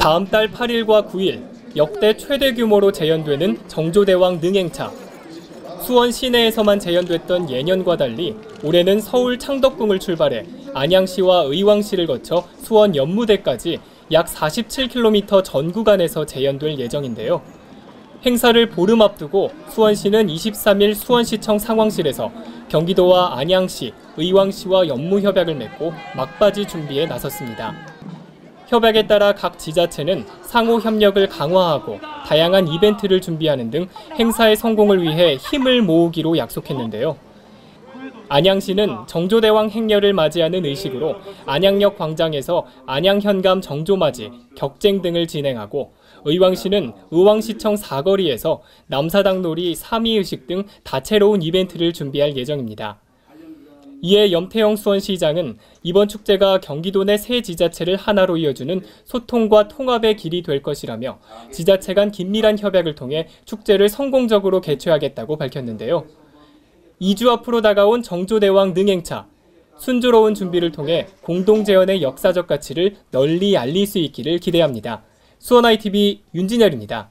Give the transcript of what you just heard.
다음 달 8일과 9일 역대 최대 규모로 재연되는 정조대왕 능행차. 수원 시내에서만 재연됐던 예년과 달리 올해는 서울 창덕궁을 출발해 안양시와 의왕시를 거쳐 수원 연무대까지 약 47km 전 구간에서 재연될 예정인데요. 행사를 보름 앞두고 수원시는 23일 수원시청 상황실에서 경기도와 안양시, 의왕시와 연무협약을 맺고 막바지 준비에 나섰습니다. 협약에 따라 각 지자체는 상호 협력을 강화하고 다양한 이벤트를 준비하는 등 행사의 성공을 위해 힘을 모으기로 약속했는데요. 안양시는 정조대왕 행렬을 맞이하는 의식으로 안양역 광장에서 안양현감 정조맞이, 격쟁 등을 진행하고, 의왕시는 의왕시청 사거리에서 남사당놀이, 사미의식 등 다채로운 이벤트를 준비할 예정입니다. 이에 염태영 수원시장은 이번 축제가 경기도 내 세 지자체를 하나로 이어주는 소통과 통합의 길이 될 것이라며 지자체 간 긴밀한 협약을 통해 축제를 성공적으로 개최하겠다고 밝혔는데요. 2주 앞으로 다가온 정조대왕 능행차. 순조로운 준비를 통해 공동재연의 역사적 가치를 널리 알릴 수 있기를 기대합니다. 수원 ITV 윤진열입니다.